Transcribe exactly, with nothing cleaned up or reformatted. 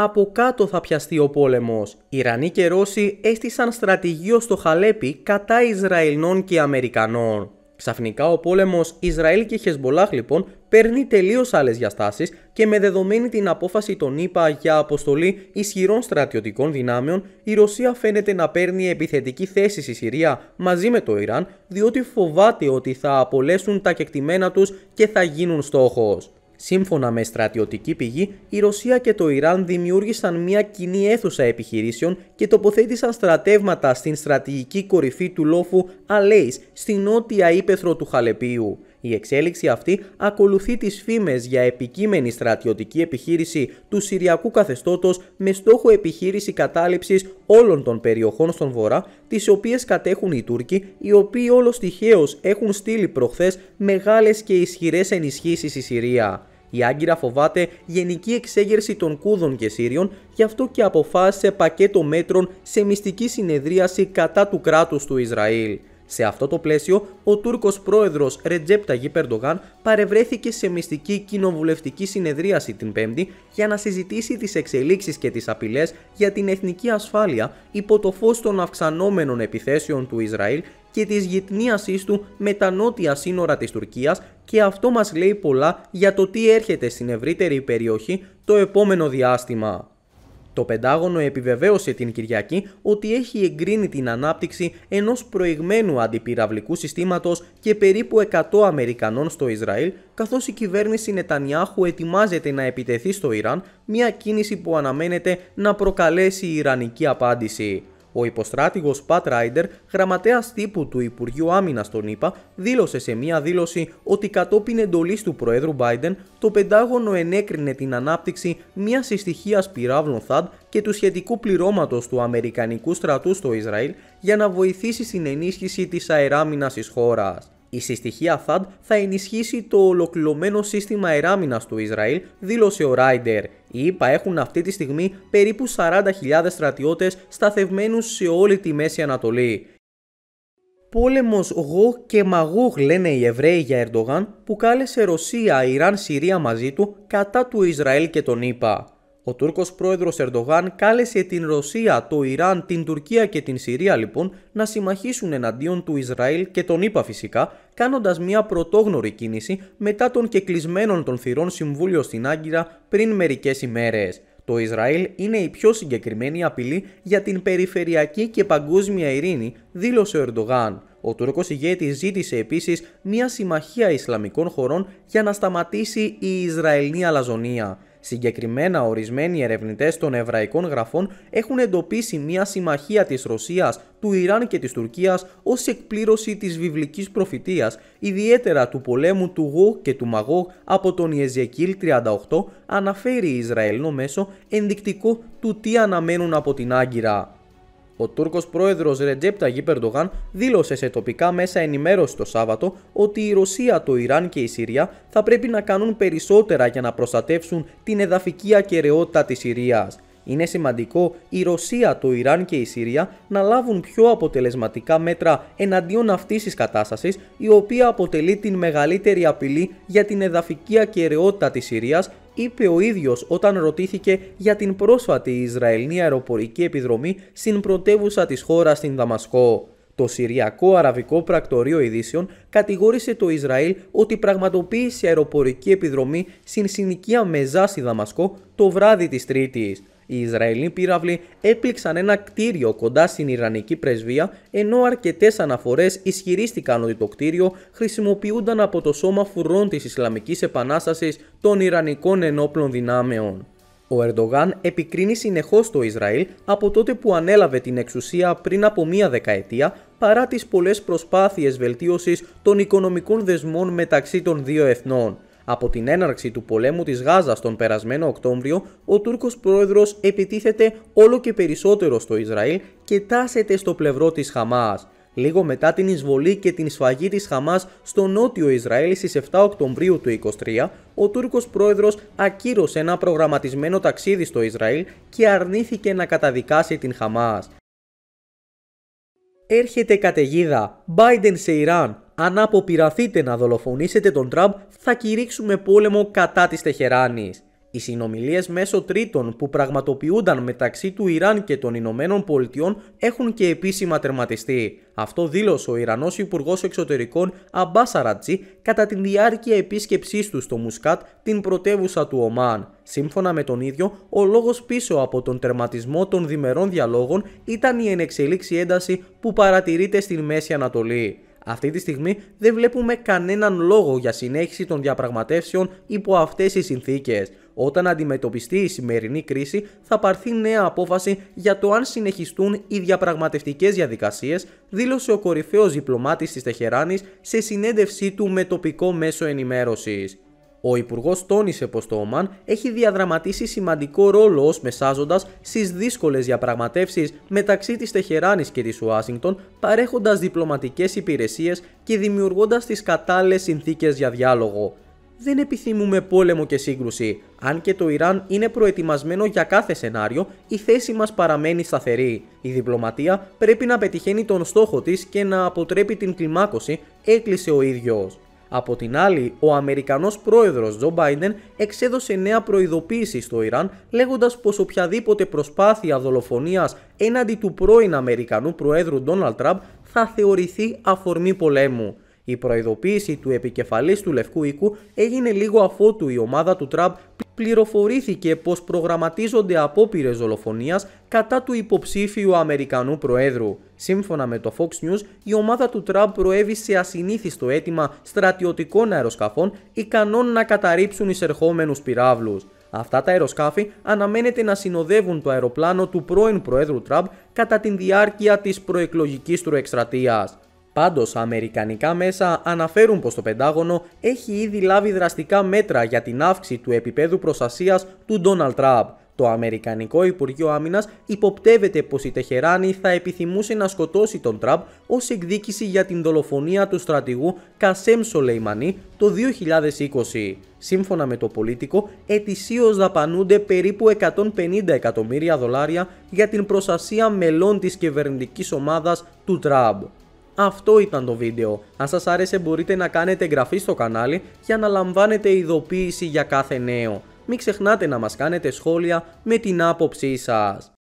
από κάτω θα πιαστεί ο πόλεμος. Ιρανοί και Ρώσοι έστησαν στρατηγείο στο Χαλέπι κατά Ισραηλινών και Αμερικανών. Ξαφνικά ο πόλεμος Ισραήλ και Χεζμπολάχ λοιπόν παίρνει τελείως άλλες διαστάσεις και με δεδομένη την απόφαση των ΗΠΑ για αποστολή ισχυρών στρατιωτικών δυνάμεων, η Ρωσία φαίνεται να παίρνει επιθετική θέση στη Συρία μαζί με το Ιράν, διότι φοβάται ότι θα απολέσουν τα κεκτημένα τους και θα γίνουν στόχος. Σύμφωνα με στρατιωτική πηγή, η Ρωσία και το Ιράν δημιούργησαν μια κοινή αίθουσα επιχειρήσεων και τοποθέτησαν στρατεύματα στην στρατηγική κορυφή του λόφου Αλέης, στην νότια ύπαιθρο του Χαλεπίου. Η εξέλιξη αυτή ακολουθεί τις φήμες για επικείμενη στρατιωτική επιχείρηση του Συριακού καθεστώτος με στόχο επιχείρηση κατάληψης όλων των περιοχών στον βορρά, τις οποίες κατέχουν οι Τούρκοι, οι οποίοι όλος τυχαίως έχουν στείλει προχθές μεγάλες και ισχυρές ενισχύσεις στη Συρία. Η Άγκυρα φοβάται γενική εξέγερση των Κούδων και Σύριων, γι' αυτό και αποφάσισε πακέτο μέτρων σε μυστική συνεδρίαση κατά του κράτους του Ισραήλ. Σε αυτό το πλαίσιο, ο Τούρκος πρόεδρος Ρετζέπ Ταγίπ Ερντογάν παρευρέθηκε σε μυστική κοινοβουλευτική συνεδρίαση την Πέμπτη για να συζητήσει τις εξελίξεις και τις απειλές για την εθνική ασφάλεια υπό το φως των αυξανόμενων επιθέσεων του Ισραήλ και της γειτνίασής του με τα νότια σύνορα της Τουρκίας, και αυτό μας λέει πολλά για το τι έρχεται στην ευρύτερη περιοχή το επόμενο διάστημα. Το Πεντάγωνο επιβεβαίωσε την Κυριακή ότι έχει εγκρίνει την ανάπτυξη ενός προηγμένου αντιπυραυλικού συστήματος και περίπου εκατό Αμερικανών στο Ισραήλ, καθώς η κυβέρνηση Νετανιάχου ετοιμάζεται να επιτεθεί στο Ιράν, μια κίνηση που αναμένεται να προκαλέσει η ιρανική απάντηση. Ο υποστράτηγος Πατ Ράιντερ, γραμματέας τύπου του Υπουργείου Άμυνας των ΗΠΑ, δήλωσε σε μία δήλωση ότι κατόπιν εντολής του Προέδρου Μπάιντεν, το Πεντάγωνο ενέκρινε την ανάπτυξη μιας συστοιχίας πυράβλων θαντ και του σχετικού πληρώματος του Αμερικανικού στρατού στο Ισραήλ για να βοηθήσει στην ενίσχυση της αεράμυνας της χώρας. Η συστοιχία θαντ θα ενισχύσει το ολοκληρωμένο σύστημα αεράμυνας του Ισραήλ, δήλωσε ο Ράιντερ. Οι ΗΠΑ έχουν αυτή τη στιγμή περίπου σαράντα χιλιάδες στρατιώτες σταθευμένους σε όλη τη Μέση Ανατολή. Πόλεμος Γώγ και Μαγώγ λένε οι Εβραίοι για Ερντογάν, που κάλεσε Ρωσία, Ιράν, Συρία μαζί του κατά του Ισραήλ και τον ΗΠΑ. Ο Τούρκος πρόεδρος Ερντογάν κάλεσε την Ρωσία, το Ιράν, την Τουρκία και την Συρία λοιπόν να συμμαχήσουν εναντίον του Ισραήλ και τον ΗΠΑ φυσικά, κάνοντας μια πρωτόγνωρη κίνηση μετά τον κεκλεισμένον των θυρών συμβούλιο στην Άγκυρα πριν μερικές ημέρες. Το Ισραήλ είναι η πιο συγκεκριμένη απειλή για την περιφερειακή και παγκόσμια ειρήνη, δήλωσε ο Ερντογάν. Ο Τούρκος ηγέτης ζήτησε επίσης μια συμμαχία Ισλαμικών χωρών για να σταματήσει η Ισραηλινή αλαζονία. Συγκεκριμένα, ορισμένοι ερευνητές των εβραϊκών γραφών έχουν εντοπίσει μια συμμαχία της Ρωσίας, του Ιράν και της Τουρκίας ως εκπλήρωση της βιβλικής προφητείας, ιδιαίτερα του πολέμου του Γώγ και του Μαγώγ από τον Ιεζεκιήλ τριάντα οκτώ, αναφέρει η Ισραηλινό μέσο, ενδεικτικό του τι αναμένουν από την Άγκυρα. Ο Τούρκος πρόεδρος Ρετζέπ Ταγίπ Ερντογάν δήλωσε σε τοπικά μέσα ενημέρωση το Σάββατο ότι η Ρωσία, το Ιράν και η Συρία θα πρέπει να κάνουν περισσότερα για να προστατεύσουν την εδαφική ακεραιότητα της Συρίας. Είναι σημαντικό η Ρωσία, το Ιράν και η Συρία να λάβουν πιο αποτελεσματικά μέτρα εναντίον αυτής της κατάστασης, η οποία αποτελεί την μεγαλύτερη απειλή για την εδαφική ακεραιότητα της Συρίας, είπε ο ίδιος όταν ρωτήθηκε για την πρόσφατη Ισραηλινή αεροπορική επιδρομή στην πρωτεύουσα της χώρας, στην Δαμασκό. Το Συριακό Αραβικό Πρακτορείο Ειδήσεων κατηγόρησε το Ισραήλ ότι πραγματοποίησε αεροπορική επιδρομή στην συνοικία Μεζά στη Δαμασκό το βράδυ της Τρίτης. Οι Ισραηλοί πύραυλοι έπληξαν ένα κτίριο κοντά στην Ιρανική πρεσβεία, ενώ αρκετές αναφορές ισχυρίστηκαν ότι το κτίριο χρησιμοποιούνταν από το σώμα φουρών της Ισλαμικής Επανάστασης των Ιρανικών Ενόπλων Δυνάμεων. Ο Ερντογάν επικρίνει συνεχώς το Ισραήλ από τότε που ανέλαβε την εξουσία πριν από μία δεκαετία, παρά τις πολλές προσπάθειες βελτίωσης των οικονομικών δεσμών μεταξύ των δύο εθνών. Από την έναρξη του πολέμου της Γάζας τον περασμένο Οκτώβριο, ο Τούρκος πρόεδρος επιτίθεται όλο και περισσότερο στο Ισραήλ και τάσεται στο πλευρό της Χαμάς. Λίγο μετά την εισβολή και την σφαγή της Χαμάς στο νότιο Ισραήλ στις εφτά Οκτωβρίου του είκοσι τρία, ο Τούρκος πρόεδρος ακύρωσε ένα προγραμματισμένο ταξίδι στο Ισραήλ και αρνήθηκε να καταδικάσει την Χαμάς. Έρχεται καταιγίδα. Μπάιντεν σε Ιράν. Αν αποπειραθείτε να δολοφονήσετε τον Τραμπ, θα κηρύξουμε πόλεμο κατά της Τεχεράνης. Οι συνομιλίες μέσω τρίτων που πραγματοποιούνταν μεταξύ του Ιράν και των Ηνωμένων Πολιτειών έχουν και επίσημα τερματιστεί. Αυτό δήλωσε ο Ιρανός Υπουργός Εξωτερικών Αμπάσαρατζή κατά τη διάρκεια επίσκεψής του στο Μουσκάτ, την πρωτεύουσα του Ομάν. Σύμφωνα με τον ίδιο, ο λόγος πίσω από τον τερματισμό των διμερών διαλόγων ήταν η ενεξελίξη ένταση που παρατηρείται στην Μέση Ανατολή. Αυτή τη στιγμή δεν βλέπουμε κανέναν λόγο για συνέχιση των διαπραγματεύσεων υπό αυτές τις συνθήκες. Όταν αντιμετωπιστεί η σημερινή κρίση, θα πάρθει νέα απόφαση για το αν συνεχιστούν οι διαπραγματευτικές διαδικασίες, δήλωσε ο κορυφαίος διπλωμάτης της Τεχεράνης σε συνέντευξή του με τοπικό μέσο ενημέρωσης. Ο Υπουργός τόνισε πως το Ομάν έχει διαδραματίσει σημαντικό ρόλο ως μεσάζοντας στις δύσκολες διαπραγματεύσεις μεταξύ της Τεχεράνης και της Ουάσιγκτον, παρέχοντας διπλωματικές υπηρεσίες και δημιουργώντας τις κατάλληλες συνθήκες για διάλογο. Δεν επιθυμούμε πόλεμο και σύγκρουση. Αν και το Ιράν είναι προετοιμασμένο για κάθε σενάριο, η θέση μας παραμένει σταθερή. Η διπλωματία πρέπει να πετυχαίνει τον στόχο της και να αποτρέπει την κλιμάκωση, έκλεισε ο ίδιος. Από την άλλη, ο Αμερικανός πρόεδρος Τζο Μπάιντεν εξέδωσε νέα προειδοποίηση στο Ιράν, λέγοντας πως οποιαδήποτε προσπάθεια δολοφονίας έναντι του πρώην Αμερικανού Προέδρου Ντόναλντ Τραμπ θα θεωρηθεί αφορμή πολέμου. Η προειδοποίηση του επικεφαλής του Λευκού Οίκου έγινε λίγο αφότου η ομάδα του Τραμπ πληροφορήθηκε πως προγραμματίζονται απόπειρες δολοφονίας κατά του υποψήφιου Αμερικανού Προέδρου. Σύμφωνα με το Fox News, η ομάδα του Τραμπ προέβη σε ασυνήθιστο αίτημα στρατιωτικών αεροσκαφών ικανών να καταρρύψουν εισερχόμενους πυράβλους. Αυτά τα αεροσκάφη αναμένεται να συνοδεύουν το αεροπλάνο του πρώην Προέδρου Τραμπ κατά τη διάρκεια της προεκλογικής του εκστρατείας. Πάντως, αμερικανικά μέσα αναφέρουν πως το Πεντάγωνο έχει ήδη λάβει δραστικά μέτρα για την αύξηση του επίπεδου προστασίας του Ντόναλντ Τραμπ. Το Αμερικανικό Υπουργείο Άμυνας υποπτεύεται πως η Τεχεράνη θα επιθυμούσε να σκοτώσει τον Τραμπ ως εκδίκηση για την δολοφονία του στρατηγού Κασέμ Σολεϊμανί το δύο χιλιάδες είκοσι. Σύμφωνα με το Πολίτικο, ετησίως δαπανούνται περίπου εκατόν πενήντα εκατομμύρια δολάρια για την προστασία μελών της κυβερνητικής ομάδας του Τραμπ. Αυτό ήταν το βίντεο. Αν σας άρεσε, μπορείτε να κάνετε εγγραφή στο κανάλι για να λαμβάνετε ειδοποίηση για κάθε νέο. Μην ξεχνάτε να μας κάνετε σχόλια με την άποψή σας.